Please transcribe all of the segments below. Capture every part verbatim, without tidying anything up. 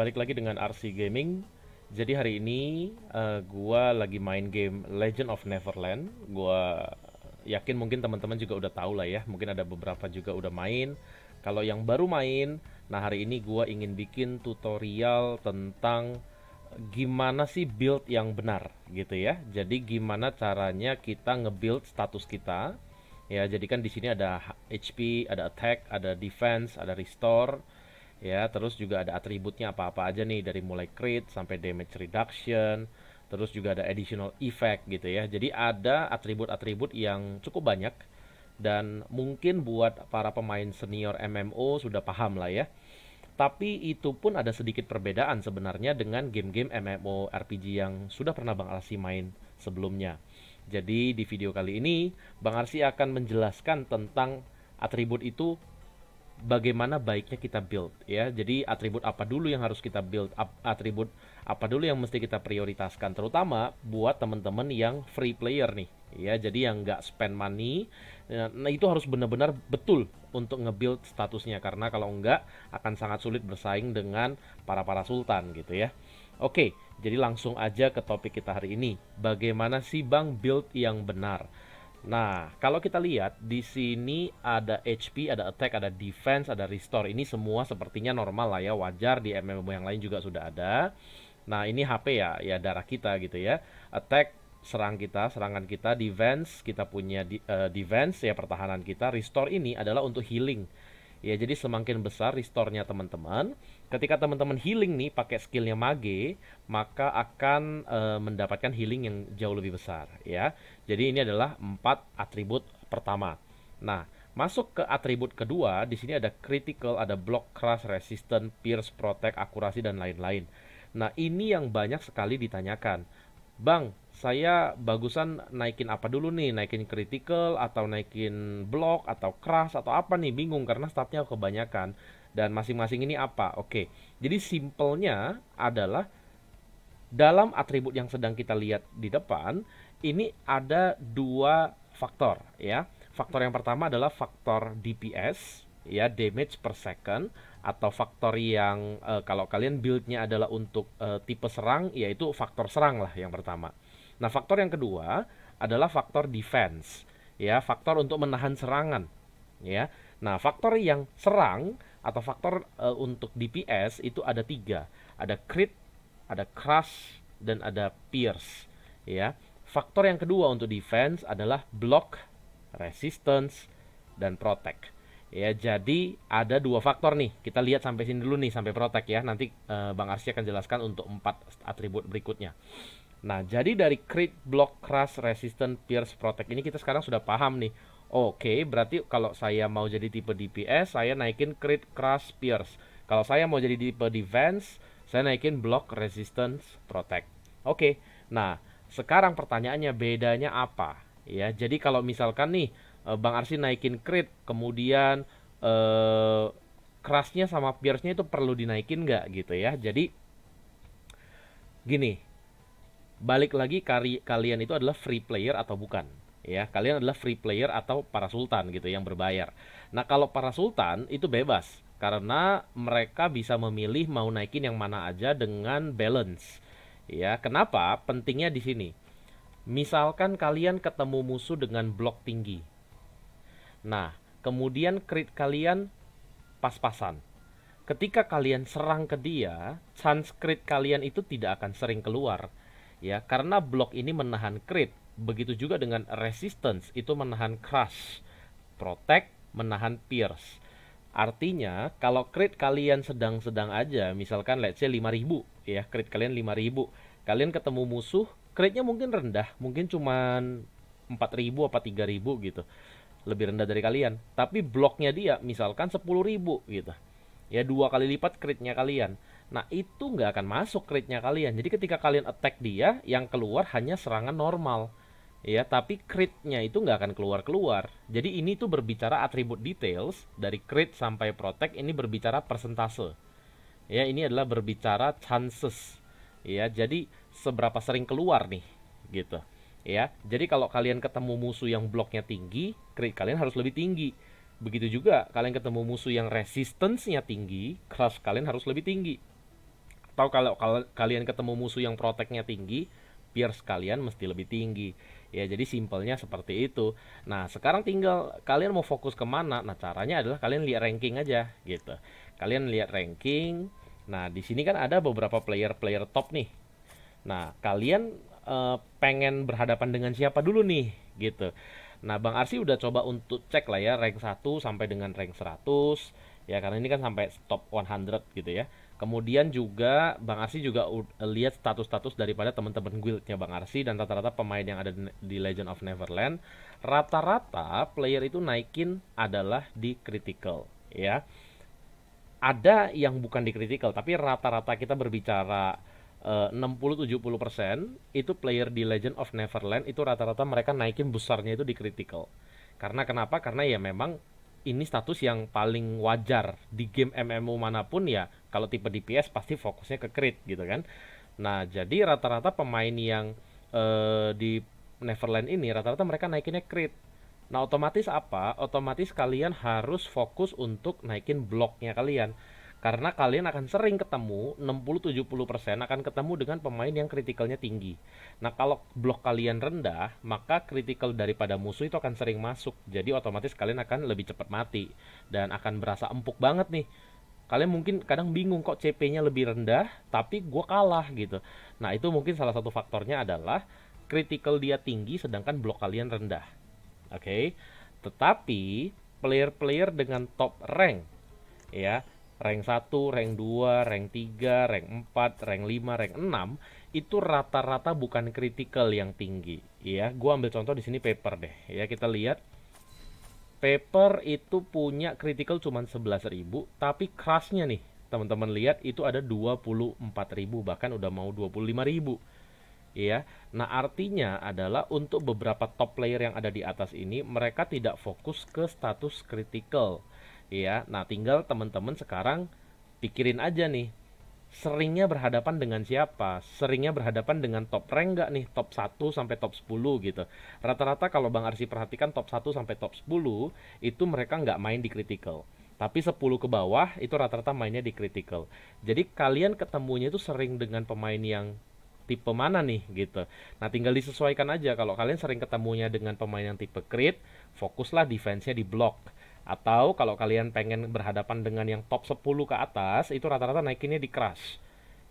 Balik lagi dengan R C Gaming. Jadi hari ini uh, gua lagi main game Legend of Neverland. Gua yakin mungkin teman-teman juga udah tahu lah ya. Mungkin ada beberapa juga udah main. Kalau yang baru main, nah hari ini gua ingin bikin tutorial tentang gimana sih build yang benar gitu ya. Jadi gimana caranya kita nge-build status kita. Ya, jadi kan di sini ada H P, ada attack, ada defense, ada restore. Ya, terus juga ada atributnya apa-apa aja nih, dari mulai crit sampai damage reduction, terus juga ada additional effect gitu ya. Jadi ada atribut-atribut yang cukup banyak dan mungkin buat para pemain senior M M O sudah paham lah ya. Tapi itu pun ada sedikit perbedaan sebenarnya dengan game-game MMORPG yang sudah pernah Bang Arsi main sebelumnya. Jadi di video kali ini Bang Arsi akan menjelaskan tentang atribut itu, bagaimana baiknya kita build ya. Jadi atribut apa dulu yang harus kita build, atribut apa dulu yang mesti kita prioritaskan, terutama buat teman-teman yang free player nih ya. Jadi yang nggak spend money, nah itu harus benar-benar betul untuk nge-build statusnya, karena kalau enggak akan sangat sulit bersaing dengan para-para sultan gitu ya. Oke, jadi langsung aja ke topik kita hari ini, bagaimana sih Bang build yang benar. Nah, kalau kita lihat di sini ada H P, ada attack, ada defense, ada restore. Ini semua sepertinya normal lah ya, wajar, di M M O yang lain juga sudah ada. Nah, ini H P ya, ya darah kita gitu ya. Attack serang kita, serangan kita, defense kita punya di, uh, defense ya pertahanan kita. Restore ini adalah untuk healing. Ya, jadi semakin besar restore-nya teman-teman, ketika teman-teman healing nih pakai skillnya mage, maka akan e, mendapatkan healing yang jauh lebih besar ya. Jadi ini adalah empat atribut pertama. Nah, masuk ke atribut kedua, di sini ada critical, ada block, crush, resistant, pierce, protect, akurasi dan lain-lain. Nah, ini yang banyak sekali ditanyakan. Bang, saya bagusan naikin apa dulu nih? Naikin critical atau naikin block atau crush atau apa nih? Bingung karena statnya kebanyakan. Dan masing-masing ini apa? Oke, jadi simpelnya adalah dalam atribut yang sedang kita lihat di depan, ini ada dua faktor ya. Faktor yang pertama adalah faktor D P S ya, damage per second, atau faktor yang e, kalau kalian build-nya adalah untuk e, tipe serang, yaitu faktor serang lah yang pertama. Nah, faktor yang kedua adalah faktor defense ya, faktor untuk menahan serangan ya. Nah, faktor yang serang atau faktor e, untuk D P S itu ada tiga, ada crit, ada crush, dan ada pierce ya. Faktor yang kedua untuk defense adalah block, resistance, dan protect. Ya, jadi ada dua faktor nih. Kita lihat sampai sini dulu nih, sampai protect ya. Nanti uh, Bang Arsi akan jelaskan untuk empat atribut berikutnya. Nah, jadi dari crit, block, crush, resistance, pierce, protect ini kita sekarang sudah paham nih. Oke, berarti kalau saya mau jadi tipe D P S, saya naikin crit, crush, pierce. Kalau saya mau jadi tipe defense, saya naikin block, resistance, protect. Oke. Nah, sekarang pertanyaannya bedanya apa? Ya, jadi kalau misalkan nih Bang Arsi naikin crit, kemudian eh, crush-nya sama pierce-nya itu perlu dinaikin nggak gitu ya. Jadi gini, balik lagi, kari, kalian itu adalah free player atau bukan ya. Kalian adalah free player atau para sultan gitu yang berbayar. Nah, kalau para sultan itu bebas, karena mereka bisa memilih mau naikin yang mana aja dengan balance ya. Kenapa pentingnya di sini? Misalkan kalian ketemu musuh dengan blok tinggi, nah kemudian crit kalian pas-pasan. Ketika kalian serang ke dia, chance crit kalian itu tidak akan sering keluar ya, karena blok ini menahan crit. Begitu juga dengan resistance, itu menahan crush, protect menahan pierce. Artinya kalau crit kalian sedang-sedang aja, misalkan let's say lima ribu ya, crit kalian lima ribu, kalian ketemu musuh critnya mungkin rendah, mungkin cuman empat ribu apa tiga ribu gitu, lebih rendah dari kalian. Tapi bloknya dia misalkan sepuluh ribu gitu ya, dua kali lipat critnya kalian. Nah, itu nggak akan masuk critnya kalian. Jadi ketika kalian attack dia, yang keluar hanya serangan normal ya, tapi critnya itu nggak akan keluar-keluar. Jadi ini tuh berbicara atribut details, dari crit sampai protect ini berbicara persentase ya, ini adalah berbicara chances ya. Jadi seberapa sering keluar nih gitu ya. Jadi kalau kalian ketemu musuh yang bloknya tinggi, crit kalian harus lebih tinggi. Begitu juga kalian ketemu musuh yang resistance-nya tinggi, crush kalian harus lebih tinggi. atau kalau, kalau kalian ketemu musuh yang proteknya tinggi, pierce kalian mesti lebih tinggi. Ya, jadi simpelnya seperti itu. Nah, sekarang tinggal kalian mau fokus kemana. Nah, caranya adalah kalian lihat ranking aja gitu. Kalian lihat ranking. Nah, di sini kan ada beberapa player-player top nih. Nah, kalian eh, pengen berhadapan dengan siapa dulu nih gitu. Nah, Bang Arsi udah coba untuk cek lah ya rank satu sampai dengan rank seratus. Ya, karena ini kan sampai top seratus gitu ya. Kemudian juga Bang Arsi juga lihat status-status daripada teman-teman guildnya Bang Arsi, dan rata-rata pemain yang ada di Legend of Neverland, rata-rata player itu naikin adalah di critical ya. Ada yang bukan di critical, tapi rata-rata kita berbicara eh, enam puluh sampai tujuh puluh persen itu player di Legend of Neverland itu rata-rata mereka naikin besarnya itu di critical. Karena kenapa? Karena ya memang ini status yang paling wajar di game M M O manapun ya. Kalau tipe D P S pasti fokusnya ke crit gitu kan. Nah, jadi rata-rata pemain yang eh, di Neverland ini rata-rata mereka naikinnya crit. Nah, otomatis apa? Otomatis kalian harus fokus untuk naikin bloknya kalian. Karena kalian akan sering ketemu, enam puluh sampai tujuh puluh persen akan ketemu dengan pemain yang kritikalnya tinggi. Nah, kalau blok kalian rendah, maka kritikal daripada musuh itu akan sering masuk. Jadi otomatis kalian akan lebih cepat mati dan akan berasa empuk banget nih. Kalian mungkin kadang bingung kok C P-nya lebih rendah, tapi gue kalah gitu. Nah, itu mungkin salah satu faktornya adalah kritikal dia tinggi sedangkan blok kalian rendah. Oke, okay? Tetapi player-player dengan top rank ya, rank satu, rank dua, rank tiga, rank empat, rank lima, rank enam itu rata-rata bukan critical yang tinggi ya. Gua ambil contoh di sini Paper deh. Ya, kita lihat Paper itu punya critical cuman sebelas ribu, tapi crushnya nih, teman-teman lihat itu ada dua puluh empat ribu, bahkan udah mau dua puluh lima ribu. Ya. Nah, artinya adalah untuk beberapa top player yang ada di atas ini mereka tidak fokus ke status critical. Ya, nah tinggal teman-teman sekarang pikirin aja nih, seringnya berhadapan dengan siapa? Seringnya berhadapan dengan top rank nggak nih? Top satu sampai top sepuluh gitu. Rata-rata kalau Bang Arsi perhatikan top satu sampai top sepuluh itu mereka nggak main di critical. Tapi sepuluh ke bawah itu rata-rata mainnya di critical. Jadi kalian ketemunya itu sering dengan pemain yang tipe mana nih gitu. Nah, tinggal disesuaikan aja. Kalau kalian sering ketemunya dengan pemain yang tipe crit, fokuslah defense-nya di block. Atau kalau kalian pengen berhadapan dengan yang top sepuluh ke atas, itu rata-rata naikinnya di crush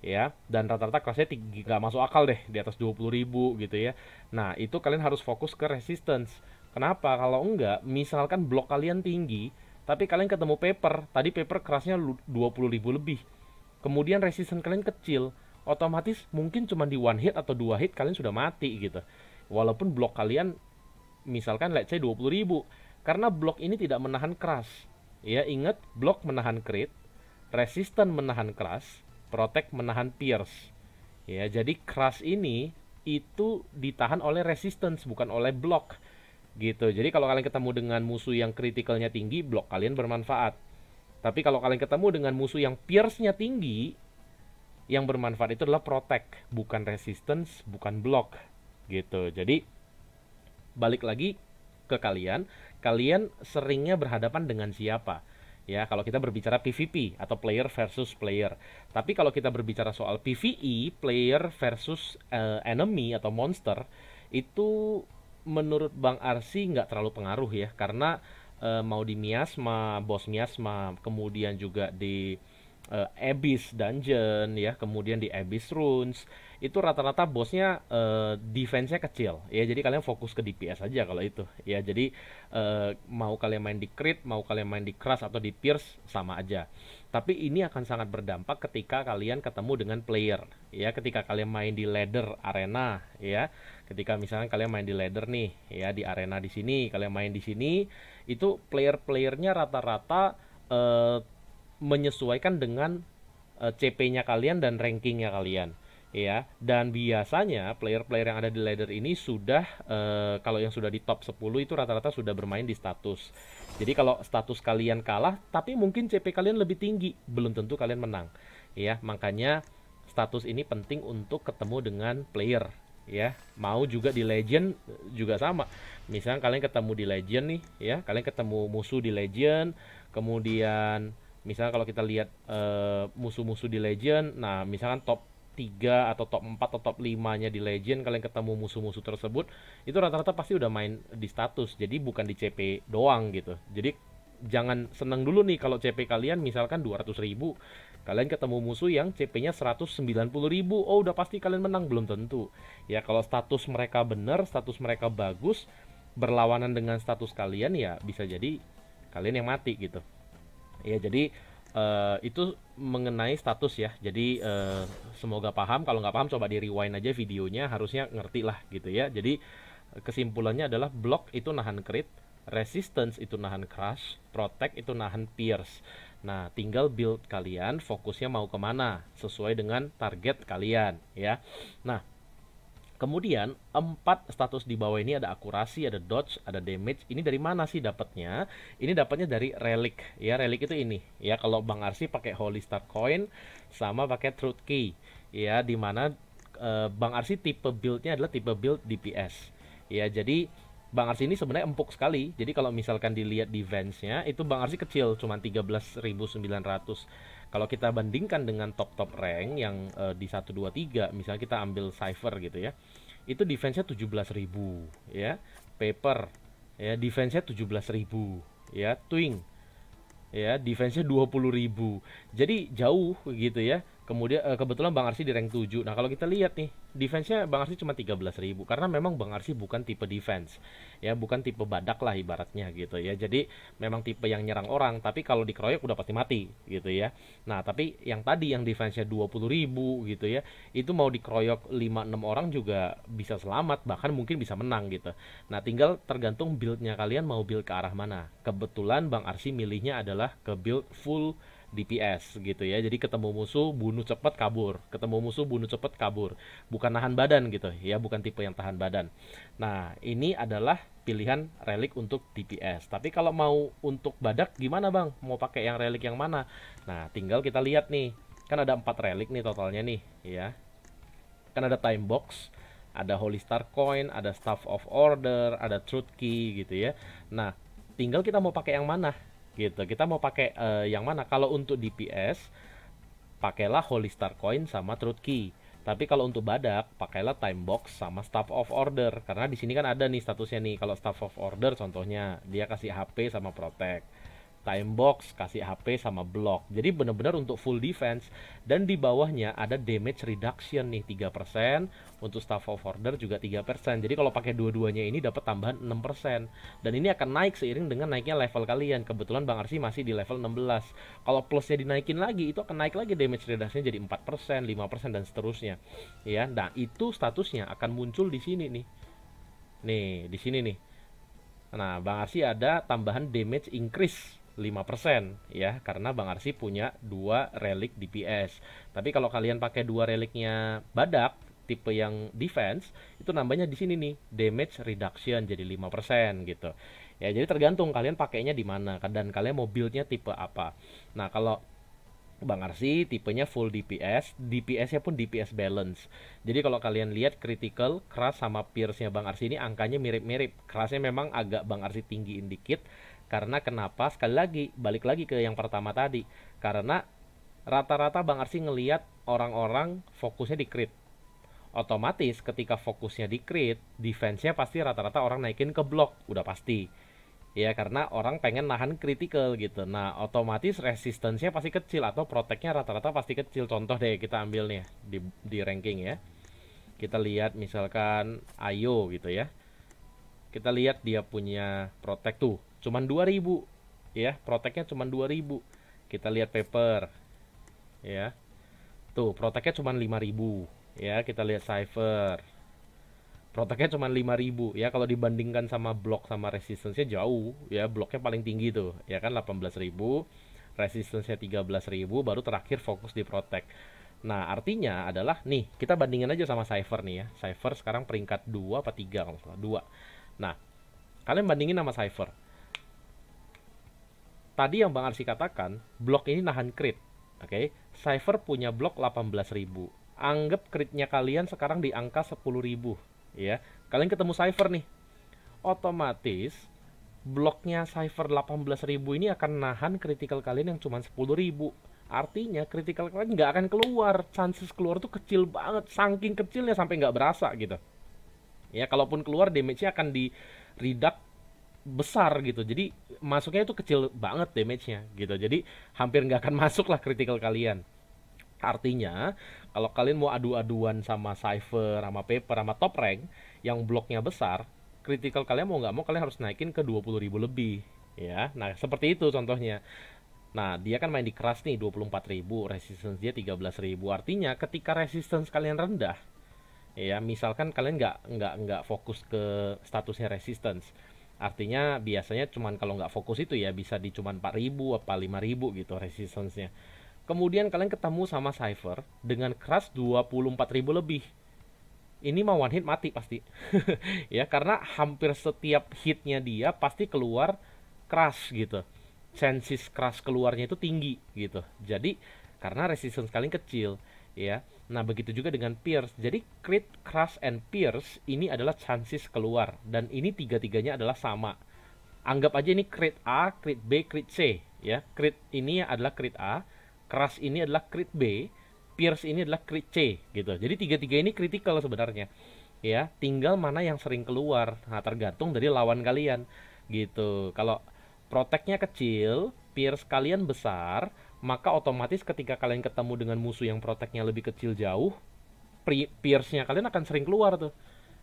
ya. Dan rata-rata crushnya tinggi, gak masuk akal deh, di atas dua puluh ribu gitu ya. Nah, itu kalian harus fokus ke resistance. Kenapa? Kalau enggak, misalkan blok kalian tinggi, tapi kalian ketemu Paper, tadi Paper crushnya dua puluh ribu lebih, kemudian resistance kalian kecil, otomatis mungkin cuma di one hit atau dua hit kalian sudah mati gitu. Walaupun blok kalian misalkan let's say dua puluh ribu, karena blok ini tidak menahan crush. Ya, ingat, blok menahan crit, resistant menahan crush, protect menahan pierce. Ya, jadi crush ini itu ditahan oleh resistance, bukan oleh blok gitu. Jadi kalau kalian ketemu dengan musuh yang kritikalnya tinggi, blok kalian bermanfaat. Tapi kalau kalian ketemu dengan musuh yang pierce-nya tinggi, yang bermanfaat itu adalah protect, bukan resistance, bukan blok gitu. Jadi balik lagi ke kalian, kalian seringnya berhadapan dengan siapa? Ya, kalau kita berbicara P V P atau player versus player. Tapi kalau kita berbicara soal P V E, player versus uh, enemy atau monster, itu menurut Bang Arsi nggak terlalu pengaruh ya. Karena uh, mau di miasma, boss miasma, kemudian juga di uh, abyss dungeon ya, kemudian di abyss runes, itu rata-rata bosnya uh, defense-nya kecil ya. Jadi kalian fokus ke D P S aja kalau itu ya. Jadi uh, mau kalian main di crit, mau kalian main di crush atau di pierce, sama aja. Tapi ini akan sangat berdampak ketika kalian ketemu dengan player ya, ketika kalian main di ladder arena ya. Ketika misalnya kalian main di ladder nih ya, di arena di sini, kalian main di sini, itu player-playernya rata-rata uh, menyesuaikan dengan uh, C P-nya kalian dan rankingnya kalian. Ya, dan biasanya player-player yang ada di ladder ini sudah eh, kalau yang sudah di top sepuluh itu rata-rata sudah bermain di status. Jadi kalau status kalian kalah, tapi mungkin C P kalian lebih tinggi, belum tentu kalian menang. Ya, makanya status ini penting untuk ketemu dengan player. Ya, mau juga di legend juga sama. Misalnya kalian ketemu di legend nih, ya, kalian ketemu musuh di legend, kemudian Misalnya kalau kita lihat musuh-musuh di Legend, nah misalkan top tiga atau top empat atau top lima-nya di Legend, kalian ketemu musuh-musuh tersebut, itu rata-rata pasti udah main di status, jadi bukan di C P doang gitu. Jadi jangan seneng dulu nih kalau C P kalian misalkan dua ratus ribu, kalian ketemu musuh yang C P-nya seratus sembilan puluh ribu, oh udah pasti kalian menang? Belum tentu. Ya kalau status mereka bener, status mereka bagus, berlawanan dengan status kalian, ya bisa jadi kalian yang mati gitu. Ya jadi Uh, itu mengenai status ya. Jadi uh, semoga paham. Kalau nggak paham coba di rewind aja videonya, harusnya ngerti lah gitu ya. Jadi kesimpulannya adalah block itu nahan crit, resistance itu nahan crush, protect itu nahan pierce. Nah tinggal build kalian fokusnya mau kemana sesuai dengan target kalian ya. Nah kemudian empat status di bawah ini ada akurasi, ada dodge, ada damage. Ini dari mana sih dapatnya? Ini dapatnya dari relic. Ya, relic itu ini. Ya, kalau Bang Arsi pakai Holy Star Coin sama pakai Truth Key. Ya, di mana eh, Bang Arsi tipe build-nya adalah tipe build D P S. Ya, jadi Bang Arsi ini sebenarnya empuk sekali. Jadi kalau misalkan dilihat defense-nya, itu Bang Arsi kecil, cuma tiga belas ribu sembilan ratus. Kalau kita bandingkan dengan top-top rank yang uh, di satu dua tiga, misalnya kita ambil Cipher gitu ya, itu defense-nya tujuh belas ribu ya. Paper ya, defense-nya tujuh belas ribu ya. Twing ya, defense-nya dua puluh ribu. Jadi jauh gitu ya. Kemudian uh, kebetulan Bang Arsi di rank tujuh. Nah, kalau kita lihat nih, defense-nya Bang Arsi cuma tiga belas ribu karena memang Bang Arsi bukan tipe defense. Ya, bukan tipe badak lah ibaratnya gitu ya. Jadi memang tipe yang nyerang orang, tapi kalau dikeroyok udah pasti mati gitu ya. Nah, tapi yang tadi yang defense-nya dua puluh ribu gitu ya, itu mau dikeroyok lima enam orang juga bisa selamat, bahkan mungkin bisa menang gitu. Nah, tinggal tergantung build-nya kalian mau build ke arah mana. Kebetulan Bang Arsi milihnya adalah ke build full D P S gitu ya. Jadi ketemu musuh bunuh cepet kabur, ketemu musuh bunuh cepet kabur, bukan nahan badan gitu ya, bukan tipe yang tahan badan. Nah ini adalah pilihan relic untuk D P S. Tapi kalau mau untuk badak gimana bang? Mau pakai yang relic yang mana? Nah tinggal kita lihat nih, kan ada empat relic nih totalnya nih ya. Kan ada Time Box, ada Holy Star Coin, ada Staff of Order, ada Truth Key gitu ya. Nah tinggal kita mau pakai yang mana gitu. Kita mau pakai uh, yang mana? Kalau untuk D P S pakailah Holy Star Coin sama Truth Key. Tapi kalau untuk badak pakailah Time Box sama Staff of Order, karena di sini kan ada nih statusnya nih. Kalau Staff of Order contohnya dia kasih H P sama protect, Time Box kasih H P sama block. Jadi benar-benar untuk full defense. Dan di bawahnya ada damage reduction nih tiga persen, untuk Staff of Order juga tiga persen. Jadi kalau pakai dua-duanya ini dapat tambahan enam persen, dan ini akan naik seiring dengan naiknya level kalian. Kebetulan Bang Arsi masih di level enam belas. Kalau plusnya dinaikin lagi, itu akan naik lagi damage reduction jadi empat persen, lima persen dan seterusnya. Ya, nah itu statusnya akan muncul di sini nih. Nih, di sini nih. Nah, Bang Arsi ada tambahan damage increase lima persen ya, karena Bang Arsi punya dua relic D P S. Tapi kalau kalian pakai dua reliknya badak tipe yang defense, itu nambahnya di sini nih, damage reduction jadi lima persen gitu. Ya, jadi tergantung kalian pakainya di mana dan kalian mau build-nya tipe apa. Nah, kalau Bang Arsi tipenya full D P S, D P S-nya pun D P S balance. Jadi kalau kalian lihat critical, crush sama pierce-nya Bang Arsi ini angkanya mirip-mirip. Crush-nya memang agak Bang Arsi tinggiin dikit. Karena kenapa? Sekali lagi, balik lagi ke yang pertama tadi. Karena rata-rata Bang Arsi ngelihat orang-orang fokusnya di crit. Otomatis ketika fokusnya di crit, defense-nya pasti rata-rata orang naikin ke block, udah pasti. Ya, karena orang pengen nahan critical gitu. Nah, otomatis resistance-nya pasti kecil atau protect-nya rata-rata pasti kecil. Contoh deh kita ambil nih di, di ranking ya. Kita lihat misalkan Ayo gitu ya. Kita lihat dia punya protect tuh cuman dua ribu ya, protectnya cuman dua ribu. Kita lihat Paper ya, tuh protectnya cuman lima ribu ya. Kita lihat Cipher, protectnya cuman lima ribu ya. Kalau dibandingkan sama block sama resistance-nya jauh ya, blocknya paling tinggi tuh ya kan delapan belas ribu, resistance-nya tiga belas ribu, baru terakhir fokus di protect. Nah artinya adalah nih, kita bandingin aja sama Cipher nih ya. Cipher sekarang peringkat dua apa tiga kalau salah, dua. Nah kalian bandingin sama Cipher. Tadi yang Bang Arsi katakan, blok ini nahan crit. Oke, okay? Cipher punya blok delapan belas ribu. Anggap critnya kalian sekarang di angka sepuluh ribu. Ya, kalian ketemu Cipher nih. Otomatis bloknya Cipher delapan belas ribu ini akan nahan critical kalian yang cuma sepuluh ribu. Artinya critical kalian nggak akan keluar, chances keluar tuh kecil banget, saking kecilnya sampai nggak berasa gitu. Ya kalaupun keluar damage-nya akan di reduct besar gitu. Jadi masuknya itu kecil banget damage-nya gitu. Jadi hampir nggak akan masuk lah critical kalian. Artinya, kalau kalian mau adu-aduan sama Cipher, sama Paper, sama top rank yang bloknya besar, critical kalian mau nggak mau kalian harus naikin ke dua puluh ribu lebih ya. Nah, seperti itu contohnya. Nah, dia kan main di keras nih dua puluh empat ribu, resistance dia tiga belas ribu. Artinya ketika resistance kalian rendah, ya misalkan kalian nggak nggak nggak fokus ke statusnya resistance. Artinya biasanya cuman kalau nggak fokus itu ya bisa di cuman empat ribu apa lima ribu gitu resistance-nya. Kemudian kalian ketemu sama Cipher dengan crush dua puluh empat ribu lebih. Ini mah one hit mati pasti. Ya karena hampir setiap hitnya dia pasti keluar crush gitu. Chances crush keluarnya itu tinggi gitu. Jadi karena resistance kalian kecil ya. Nah begitu juga dengan Pierce. Jadi crit, crush, and Pierce ini adalah chances keluar. Dan ini tiga-tiganya adalah sama. Anggap aja ini crit A, crit B, crit C ya. Crit ini adalah crit A, crush ini adalah crit B, Pierce ini adalah crit C gitu. Jadi tiga-tiga ini critical sebenarnya. Ya, tinggal mana yang sering keluar. Nah, tergantung dari lawan kalian gitu. Kalau protect-nya kecil, Pierce kalian besar, maka otomatis ketika kalian ketemu dengan musuh yang protect-nya lebih kecil jauh, Pierce-nya kalian akan sering keluar tuh.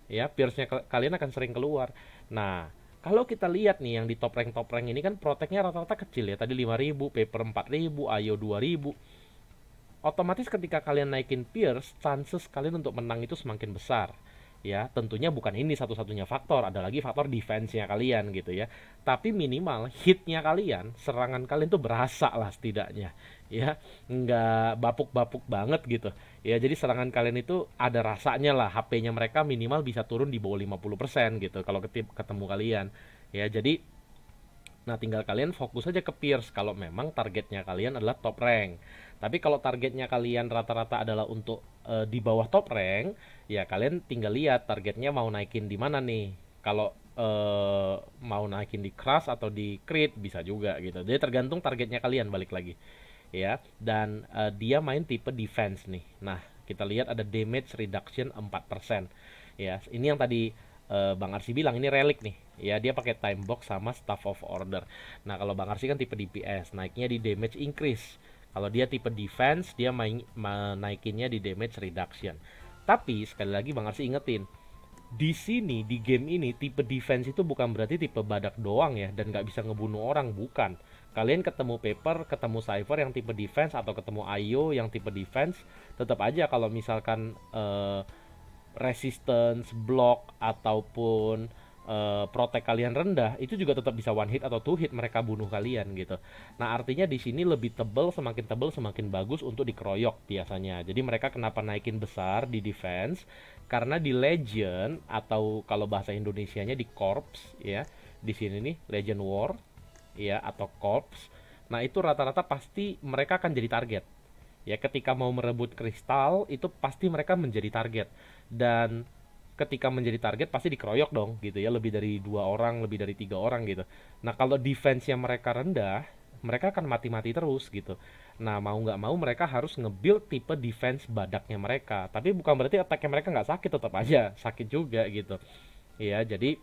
Ya, Pierce-nya kalian akan sering keluar. Nah, kalau kita lihat nih yang di top rank top rank ini kan proteknya rata-rata kecil ya. Tadi lima ribu, Paper empat ribu, Ayo dua ribu. Otomatis ketika kalian naikin Pierce, chances kalian untuk menang itu semakin besar. Ya, tentunya bukan ini satu-satunya faktor, ada lagi faktor defense-nya kalian gitu ya. Tapi minimal hit-nya kalian, serangan kalian tuh berasa lah setidaknya. Ya, nggak bapuk-bapuk banget gitu. Ya, jadi serangan kalian itu ada rasanya lah, H P-nya mereka minimal bisa turun di bawah lima puluh persen gitu kalau ketemu kalian. Ya, jadi nah tinggal kalian fokus aja ke Pierce kalau memang targetnya kalian adalah top rank. Tapi kalau targetnya kalian rata-rata adalah untuk e, di bawah top rank, ya kalian tinggal lihat targetnya mau naikin di mana nih. Kalau e, mau naikin di crush atau di crit bisa juga gitu. Jadi tergantung targetnya kalian balik lagi. Ya, dan e, dia main tipe defense nih. Nah, kita lihat ada damage reduction empat persen. Ya, ini yang tadi Uh, Bang Arsi bilang ini relik nih. Ya, dia pakai Time Box sama Staff of Order. Nah, kalau Bang Arsi kan tipe D P S, naiknya di damage increase. Kalau dia tipe defense, dia main naikinnya di damage reduction. Tapi sekali lagi Bang Arsi ingetin, di sini di game ini tipe defense itu bukan berarti tipe badak doang ya dan nggak bisa ngebunuh orang, bukan. Kalian ketemu Paper, ketemu Cipher yang tipe defense atau ketemu I O yang tipe defense, tetap aja kalau misalkan uh, resistance, block, ataupun uh, protect kalian rendah, itu juga tetap bisa one hit atau two hit mereka bunuh kalian gitu. Nah artinya di sini lebih tebel, semakin tebel semakin bagus untuk dikeroyok biasanya. Jadi mereka kenapa naikin besar di defense? Karena di legend atau kalau bahasa Indonesianya di corps ya, di sini nih legend war ya atau corps. Nah itu rata-rata pasti mereka akan jadi target. Ya ketika mau merebut kristal itu pasti mereka menjadi target. Dan ketika menjadi target pasti dikeroyok dong gitu ya. Lebih dari dua orang, lebih dari tiga orang gitu. Nah kalau defense-nya mereka rendah, mereka akan mati-mati terus gitu. Nah mau nggak mau mereka harus nge-build tipe defense badaknya mereka. Tapi bukan berarti attack-nya mereka nggak sakit, tetap aja sakit juga gitu. Ya jadi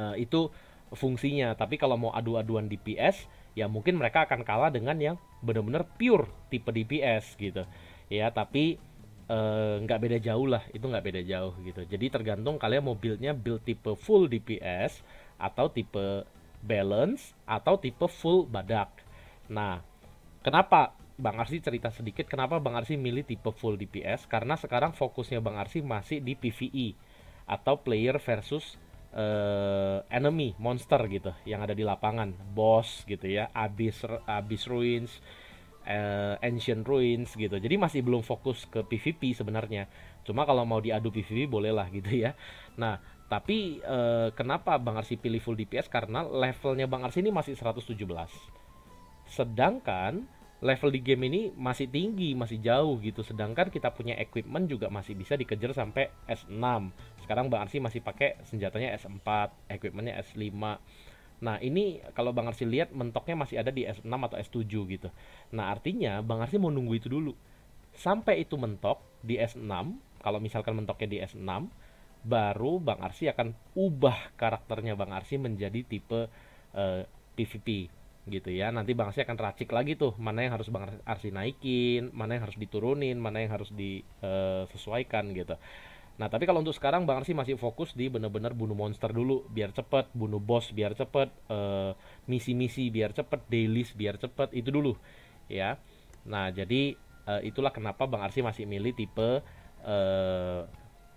uh, itu fungsinya. Tapi kalau mau adu-aduan D P S, ya mungkin mereka akan kalah dengan yang benar-benar pure tipe D P S gitu ya. Tapi nggak e, beda jauh lah, itu nggak beda jauh gitu. Jadi tergantung kalian mau build-nya build tipe full D P S atau tipe balance atau tipe full badak. Nah kenapa Bang Arsi cerita sedikit kenapa Bang Arsi milih tipe full D P S, karena sekarang fokusnya Bang Arsi masih di P V E atau player versus Uh, enemy, monster gitu yang ada di lapangan, boss gitu ya, abyss, abyss ruins, uh, ancient ruins gitu. Jadi masih belum fokus ke P V P sebenarnya. Cuma kalau mau diadu P V P boleh lah gitu ya. Nah tapi uh, kenapa Bang Arsi pilih full D P S, karena levelnya Bang Arsi ini masih seratus tujuh belas, sedangkan level di game ini masih tinggi, masih jauh gitu. Sedangkan kita punya equipment juga masih bisa dikejar sampai S enam. Sekarang Bang Arsi masih pakai senjatanya S empat, equipmentnya S lima. Nah ini kalau Bang Arsi lihat mentoknya masih ada di S enam atau S tujuh gitu. Nah artinya Bang Arsi mau nunggu itu dulu sampai itu mentok di S enam. Kalau misalkan mentoknya di S enam, baru Bang Arsi akan ubah karakternya Bang Arsi menjadi tipe uh, P V P gitu ya. Nanti Bang Arsi akan racik lagi tuh mana yang harus Bang Arsi naikin, mana yang harus diturunin, mana yang harus disesuaikan gitu. Nah tapi kalau untuk sekarang Bang Arsi masih fokus di bener-bener bunuh monster dulu biar cepet, bunuh boss biar cepet, misi-misi uh, biar cepet, dailies biar cepet, itu dulu ya. Nah jadi uh, itulah kenapa Bang Arsi masih milih tipe uh,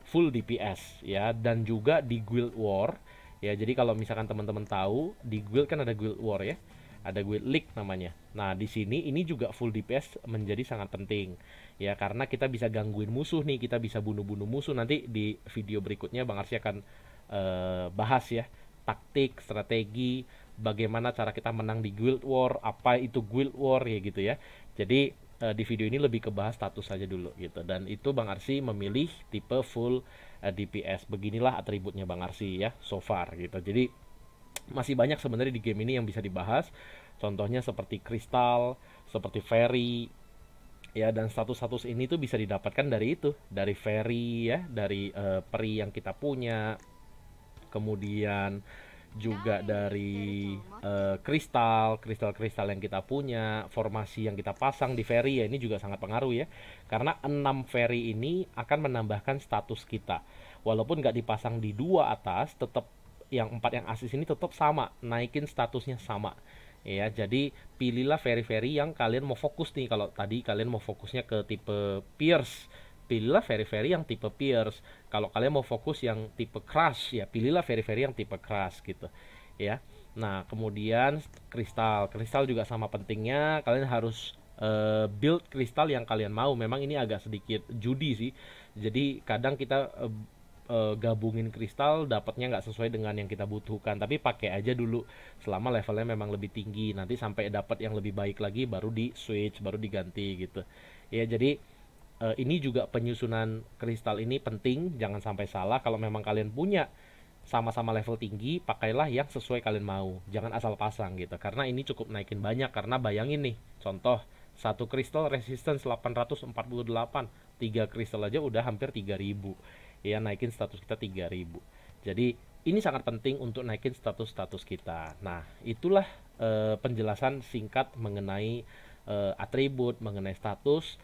full D P S ya, dan juga di Guild War ya. Jadi kalau misalkan teman-teman tahu di Guild kan ada Guild War ya, ada Guild League namanya. Nah di sini ini juga full D P S menjadi sangat penting ya, karena kita bisa gangguin musuh nih, kita bisa bunuh-bunuh musuh. Nanti di video berikutnya Bang Arsi akan uh, bahas ya taktik, strategi, bagaimana cara kita menang di Guild War, apa itu Guild War ya gitu ya. Jadi uh, di video ini lebih ke bahas status saja dulu gitu, dan itu Bang Arsi memilih tipe full uh, D P S. Beginilah atributnya Bang Arsi ya so far gitu. Jadi masih banyak sebenarnya di game ini yang bisa dibahas. Contohnya seperti kristal, seperti fairy ya, dan status-status ini tuh bisa didapatkan dari itu, dari fairy ya, dari uh, peri yang kita punya, kemudian juga dari uh, kristal, kristal-kristal yang kita punya, formasi yang kita pasang di fairy ya, ini juga sangat pengaruh ya. Karena enam fairy ini akan menambahkan status kita. Walaupun nggak dipasang di dua atas, tetap yang empat yang asis ini tetap sama, naikin statusnya sama ya. Jadi pilihlah fairy-fairy yang kalian mau fokus nih. Kalau tadi kalian mau fokusnya ke tipe Pierce, pilihlah fairy-fairy yang tipe Pierce. Kalau kalian mau fokus yang tipe Crush ya, pilihlah fairy-fairy yang tipe Crush gitu ya. Nah kemudian kristal, kristal juga sama pentingnya. Kalian harus uh, build kristal yang kalian mau. Memang ini agak sedikit judi sih, jadi kadang kita uh, Uh, gabungin kristal dapatnya nggak sesuai dengan yang kita butuhkan, tapi pakai aja dulu selama levelnya memang lebih tinggi. Nanti sampai dapat yang lebih baik lagi baru di switch, baru diganti gitu ya. Jadi uh, ini juga penyusunan kristal ini penting, jangan sampai salah. Kalau memang kalian punya sama-sama level tinggi, pakailah yang sesuai kalian mau, jangan asal pasang gitu, karena ini cukup naikin banyak. Karena bayangin nih, contoh satu kristal resistance delapan ratus empat puluh delapan, tiga kristal aja udah hampir tiga ribu ya, naikin status kita tiga ribu. Jadi ini sangat penting untuk naikin status-status kita. Nah itulah e, penjelasan singkat mengenai e, atribut, mengenai status.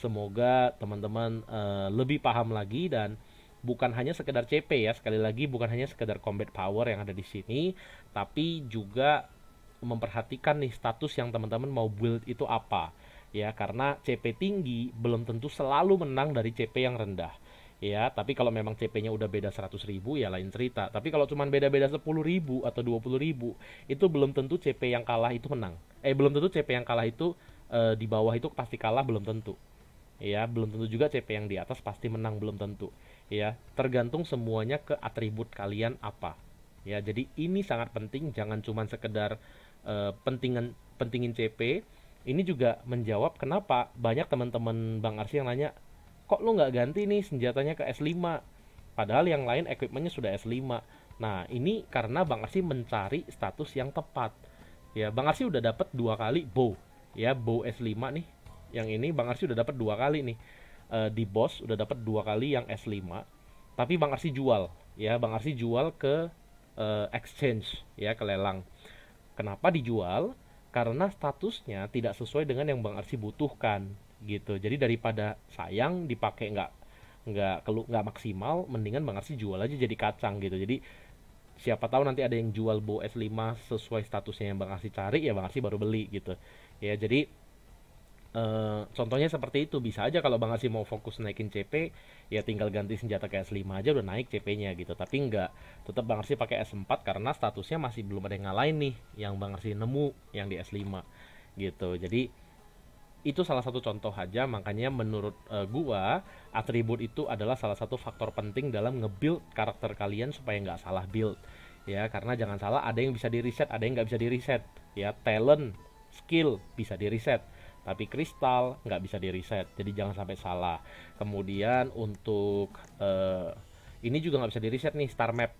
Semoga teman-teman e, lebih paham lagi, dan bukan hanya sekedar C P ya. Sekali lagi bukan hanya sekedar combat power yang ada di sini, tapi juga memperhatikan nih status yang teman-teman mau build itu apa ya. Karena C P tinggi belum tentu selalu menang dari C P yang rendah ya. Tapi kalau memang C P-nya udah beda seratus ribu ya lain cerita. Tapi kalau cuman beda-beda sepuluh ribu atau dua puluh ribu, itu belum tentu C P yang kalah itu menang. Eh belum tentu C P yang kalah itu e, di bawah itu pasti kalah, belum tentu. Ya, belum tentu juga C P yang di atas pasti menang, belum tentu. Ya, tergantung semuanya ke atribut kalian apa. Ya, jadi ini sangat penting, jangan cuman sekedar e, pentingan pentingin C P. Ini juga menjawab kenapa banyak teman-teman Bang Arsi yang nanya, kok lu nggak ganti nih senjatanya ke S lima, padahal yang lain equipmentnya sudah S lima. Nah ini karena Bang Arsi mencari status yang tepat ya. Bang Arsi udah dapat dua kali bow ya, bow S lima nih. Yang ini Bang Arsi udah dapat dua kali nih, e, di boss udah dapat dua kali yang S lima, tapi Bang Arsi jual ya. Bang Arsi jual ke e, exchange ya, ke lelang. Kenapa dijual? Karena statusnya tidak sesuai dengan yang Bang Arsi butuhkan gitu. Jadi daripada sayang dipakai nggak nggak kelu nggak maksimal, mendingan Bang Arsi jual aja jadi kacang gitu. Jadi siapa tahu nanti ada yang jual bow S lima sesuai statusnya yang Bang Arsi cari ya, Bang Arsi baru beli gitu ya. Jadi e, contohnya seperti itu. Bisa aja kalau Bang Arsi mau fokus naikin C P ya, tinggal ganti senjata ke S lima aja udah naik C P-nya gitu. Tapi nggak, tetap Bang Arsi pakai S empat karena statusnya masih belum ada yang ngalahin nih yang Bang Arsi nemu yang di S lima gitu. Jadi itu salah satu contoh aja. Makanya menurut uh, gua atribut itu adalah salah satu faktor penting dalam nge-build karakter kalian supaya nggak salah build ya. Karena jangan salah, ada yang bisa di reset, ada yang nggak bisa di reset ya. Talent, skill bisa di reset, tapi kristal nggak bisa di reset. Jadi jangan sampai salah. Kemudian untuk uh, ini juga nggak bisa di reset nih, star map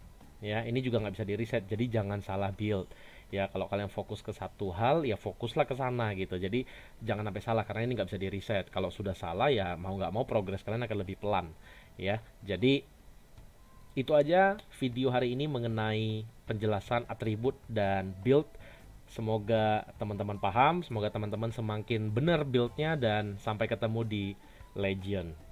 ya. Ini juga nggak bisa di reset, jadi jangan salah build ya. Kalau kalian fokus ke satu hal ya fokuslah ke sana gitu, jadi jangan sampai salah karena ini nggak bisa di reset. Kalau sudah salah ya mau nggak mau progres kalian akan lebih pelan ya. Jadi itu aja video hari ini mengenai penjelasan atribut dan build. Semoga teman-teman paham, semoga teman-teman semakin benar buildnya, dan sampai ketemu di Legend.